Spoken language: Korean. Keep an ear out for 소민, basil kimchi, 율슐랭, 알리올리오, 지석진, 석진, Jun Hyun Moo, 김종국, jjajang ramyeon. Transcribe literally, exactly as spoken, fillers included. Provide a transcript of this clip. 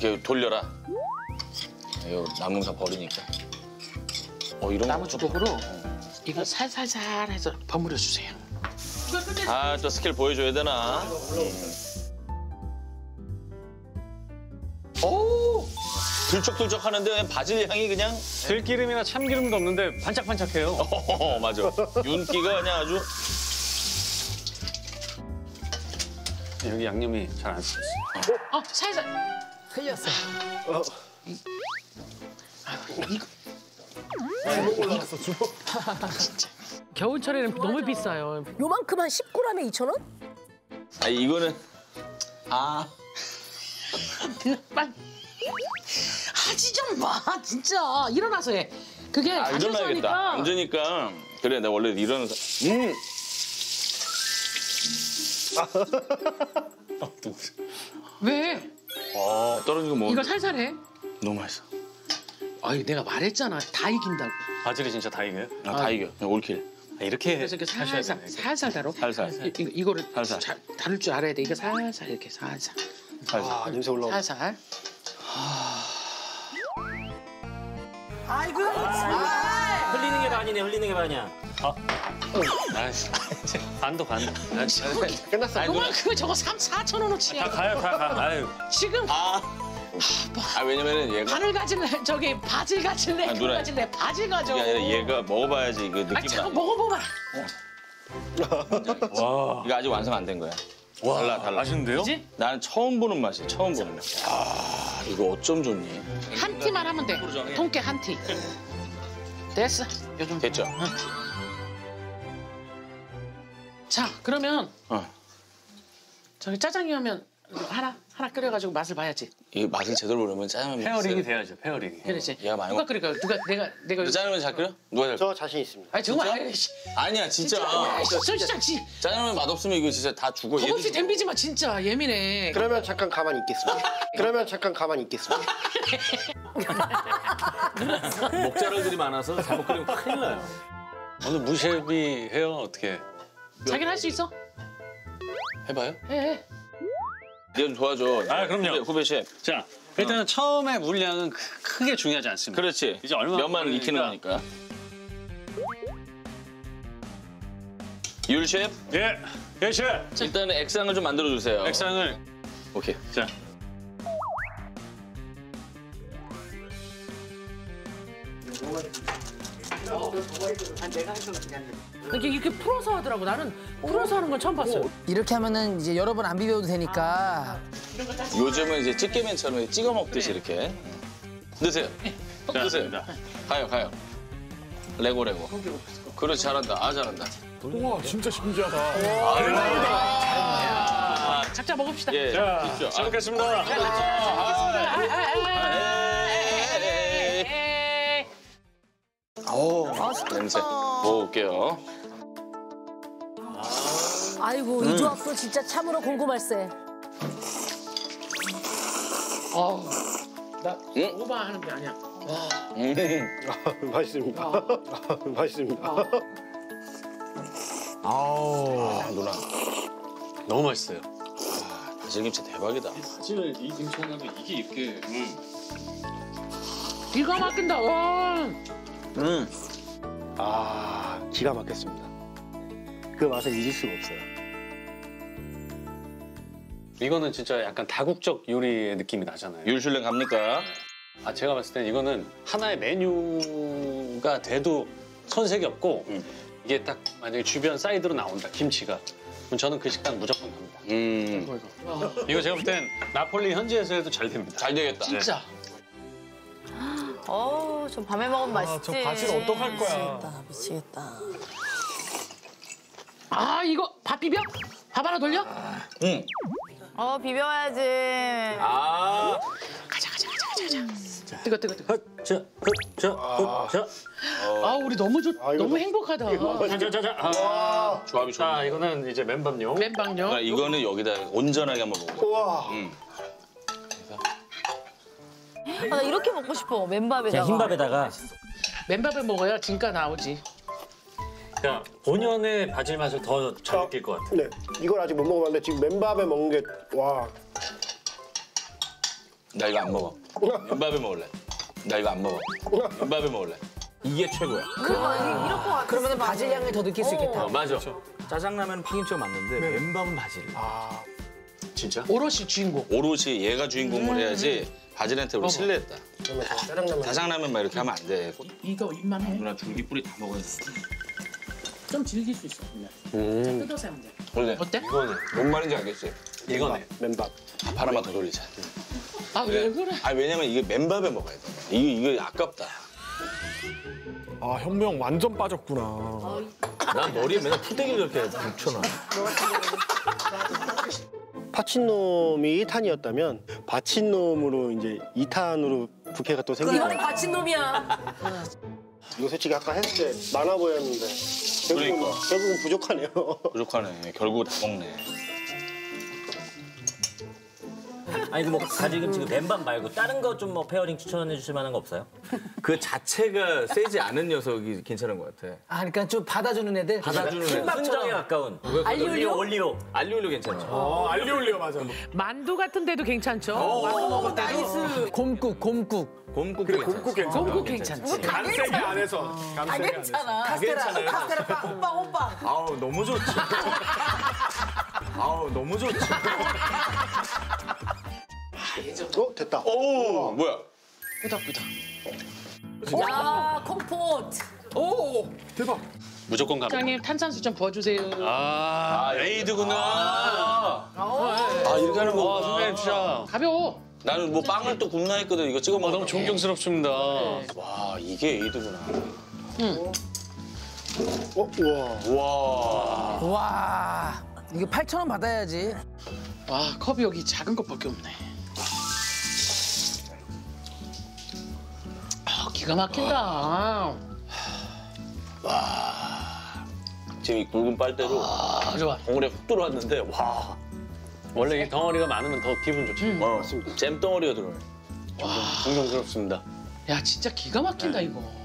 이렇게 돌려라. 이거 남은 거 버리니까. 어, 이런 남은 쪽으로 어. 이거 살살살 해서 버무려 주세요. 아, 또 스킬 보여줘야 되나? 오, 들쩍들쩍 하는데 바질 향이 그냥 들기름이나 참기름도 없는데 반짝반짝해요. 어, 맞아. 윤기가 그냥 아주. 여기 양념이 잘 안 쓰였어. 어, 어 살살 흘렸어. 어. 아유, 이거. 주먹 올라갔어, 주먹. 진짜. 겨울철에는 너무 비싸요. 요만큼 한 십 그램에 이천 원? 아, 이거는. 아. 빨리. 하지 좀 마, 진짜. 일어나서 해. 그게 아, 일어나야겠다. 앉으니까. 그래, 내가 원래 일어나서. 음! 아, 왜? 아, 떨어진 거 뭐? 이거 살살해. 너무 맛있어. 아니, 내가 말했잖아. 다 이긴다고. 바질이 진짜 다 이겨요? 아, 아, 다 이겨. 올킬. 아, 이렇게 해서 이렇게 살살, 살살, 살살 다뤄. 살살. 살살. 이, 이거를 살살. 자, 다룰 줄 알아야 돼. 이거 살살 이렇게 살살. 살살. 아, 냄새 올라오고. 살살. 아... 아이고, 아, 흘리는 게 반이네. 흘리는 게 반이야. 어? 나이스. 반도 반도. 끝났어. 그만큼 저거 삼, 사천 원어치야. 다 가요, 다 가. 아유. 지금. 아, 아 왜냐면은 얘가. 바늘 가질래, 저기 바질 가질래, 아, 누나 가질래, 바질 가져. 이게 아니라 얘가 먹어봐야지 이거 느낌. 아, 잠깐 먹어보마. 어. 와. 이거 아직 완성 안 된 거야. 와, 달라, 달라. 맛있는데요? 나는 처음 보는 맛이야, 처음 보는 맛. 아, 이거 어쩜 좋니? 한 티만 하면 돼. 통깨 한 티. 됐어. 요즘 됐죠? 응. 자, 그러면 어. 저기 짜장이면 하나 하나 끓여가지고 맛을 봐야지. 이 맛을 제대로 보려면 짜장면 페어링이 돼야죠. 페어링. 그렇지. 어. 많이 누가 끓일까? 누가 내가 내가. 너 짜장면 잘 끓여? 누가 잘? 저 자신 있습니다. 아니 정말 아니, 아니야 진짜. 진짜. 진짜. 짜장면 맛 없으면 이거 진짜 다 죽어. 그것이 덤비지 마 진짜 예민해. 그러면 잠깐 가만히 있겠습니다. 그러면 잠깐 가만히 있겠습니다. 목자루들이 많아서 잘못 끓이면 큰일 나요. 오늘 무셰비 해요 어떻게? 자기는 할 수 있어? 해봐요? 해, 해. 네 좀 도와줘. 아, 그럼요. 후배 셰프. 자, 일단은 어. 처음에 물량은 크게 중요하지 않습니다. 그렇지. 이제 얼마 면만 익히는 거니까. 율 셰프? 예. 예, 셰프. 일단은 액상을 좀 만들어주세요. 액상을. 오케이. 자. 어. 이렇게, 이렇게 풀어서 하더라고. 나는 풀어서 하는 건 처음 봤어요. 이렇게 하면은 이제 여러 번 안 비벼도 되니까. 아, 요즘은 이제 찌개면처럼 찍어 먹듯이 그래. 이렇게. 넣으세요. 네. 넣으세요. 네. 가요, 가요. 레고, 레고. 그렇지, 잘한다. 아, 잘한다. 우와, 진짜 신기하다. 아, 아, 각자 먹읍시다. 예, 자, 자, 잘 먹겠습니다. 아, 잘 먹겠습니다. 오, 맛있다. 냄새. 먹어볼게요. 아이고, 음. 이 조합도 진짜 참으로 궁금할세. 어, 나 음? 오버하는 게 아니야. 와. 음. 맛있습니다. 어. 맛있습니다. 어. 아우, 아, 누나. 너무 맛있어요. 와, 바질김치 대박이다. 바질 이 김치 하면 이게 이렇게. 음. 기가 막힌다. 와. 음. 아, 기가 막혔습니다. 그 맛을 잊을 수가 없어요. 이거는 진짜 약간 다국적 요리의 느낌이 나잖아요. 율슐랭 갑니까? 아, 제가 봤을 땐 이거는 하나의 메뉴가 돼도 손색이 없고 음. 이게 딱 만약에 주변 사이드로 나온다, 김치가. 그럼 저는 그 식당 무조건 갑니다. 음. 어, 이거. 이거 제가 볼 땐 나폴리 현지에서 해도 잘 됩니다. 잘 되겠다. 진짜. 네. 어우, 저 밤에 먹으면 아, 맛있지. 저 바질 어떡할 거야. 미치겠다, 미치겠다. 아, 이거 밥 비벼? 밥 하나 돌려? 아, 응. 어, 비벼야지. 아. 가자, 가자, 가자, 가자. 진짜. 뜨거, 뜨거, 뜨거. 헛, 자, 헛, 자, 헛, 자. 아, 우리 너무 좋, 아, 너무 행복하다. 자, 자, 자, 자. 아, 조합이 좋다. 아, 이거는 이제 맨밥용. 맨밥용. 아, 이거는 여기다 온전하게 한번 먹어. 우와. 음. 아, 나 이렇게 먹고 싶어, 맨밥에다가. 흰밥에다가. 맨밥에 먹어야 진가 나오지. 야, 본연의 바질 맛을 더 잘 느낄 것 같아. 네, 이걸 아직 못 먹어봤는데 지금 맨밥에 먹는 게, 와. 나 이거 안 먹어. 면밥에 먹을래. 나 이거 안 먹어. 면밥에 먹을래. 이게 최고야. 그러면 이럴 것 같아. 그러면 바질 향을 더 느낄 수 있겠다. 어, 맞아. 그렇죠. 짜장라면은 파김치가 맞는데 네. 면밥은 바질. 아, 진짜? 오롯이 주인공. 오롯이 얘가 주인공을 음. 해야지 바질한테 우리 실례했다. 짜장라면. 짜장라면 막 이렇게 하면 안 돼. 이거 입만 해. 누나 줄기 뿌리 다 먹어야지. 좀 질길 수 있어. 음. 자, 뜯어서 하면 돼. 원래 어때? 이거는 뭔 말인지 알겠지? 이거네. 맨밥. 하나만 더 돌리자. 아, 왜 그래? 그래? 아, 왜냐면 이게 맨밥에 먹어야 돼. 이게 이거 아깝다. 아, 현무 형 완전 빠졌구나. 어, 난 머리에 맨날 푸대기를 이렇게 붙여놔. 파친놈이 이 탄이었다면 바친놈으로 이제 이 탄으로 부캐가 또 생기고. 이거는 바친놈이야. 이거 솔직히 아까 했을 때 많아 보였는데 결국은, 그러니까. 결국은 부족하네요. 부족하네. 결국 다 먹네. 아니 그 뭐 바질 김치 맨밥 말고 다른 거 좀 뭐 페어링 추천해 주실 만한 거 없어요? 그 자체가 세지 않은 녀석이 괜찮은 것 같아. 아 그러니까 좀 받아주는 애들? 받아주는 애들. 순정에 가까운. 알리올리오? 올리오. 알리올리오 괜찮죠. 어, 알리올리오 맞아. 만두 같은 데도 괜찮죠. 오, 만두 먹을 때도. 나이스. 곰국, 곰국. 곰국 그래, 괜찮지. 곰국 괜찮아. 곰국 괜찮지. 감세기 안에서. 다 괜찮아. 카스테라, 카스테라 빵, 호빵, 호빵. 아우 너무 좋지. 아우 너무 좋지. 어? 됐다. 오, 뭐야? 꾸덕꾸덕. 야, 컴포트. 오, 대박. 무조건 갑니다. 사장님 탄산수 좀 부어주세요. 아, 레이드구나. 아, 아, 아, 아 이렇게 하는 거구나. 선배님 진짜. 가벼워. 나는 뭐 빵을 또 굽나 했거든. 이거 찍어 먹어. 아, 너무 존경스럽습니다. 네. 와, 이게 에이드구나. 응. 어? 우와. 우와. 우와. 이거 팔천 원 받아야지. 와, 컵이 여기 작은 것밖에 없네. 기가 막힌다. 와. 와. 지금 이 굵은 빨대로 아, 좋아. 덩어리가 훅 들어왔는데 와. 원래 이 덩어리가 많으면 더 기분 좋죠. 음. 어, 잼 덩어리가 들어와요. 존경스럽습니다. 야, 진짜 기가 막힌다, 네. 이거.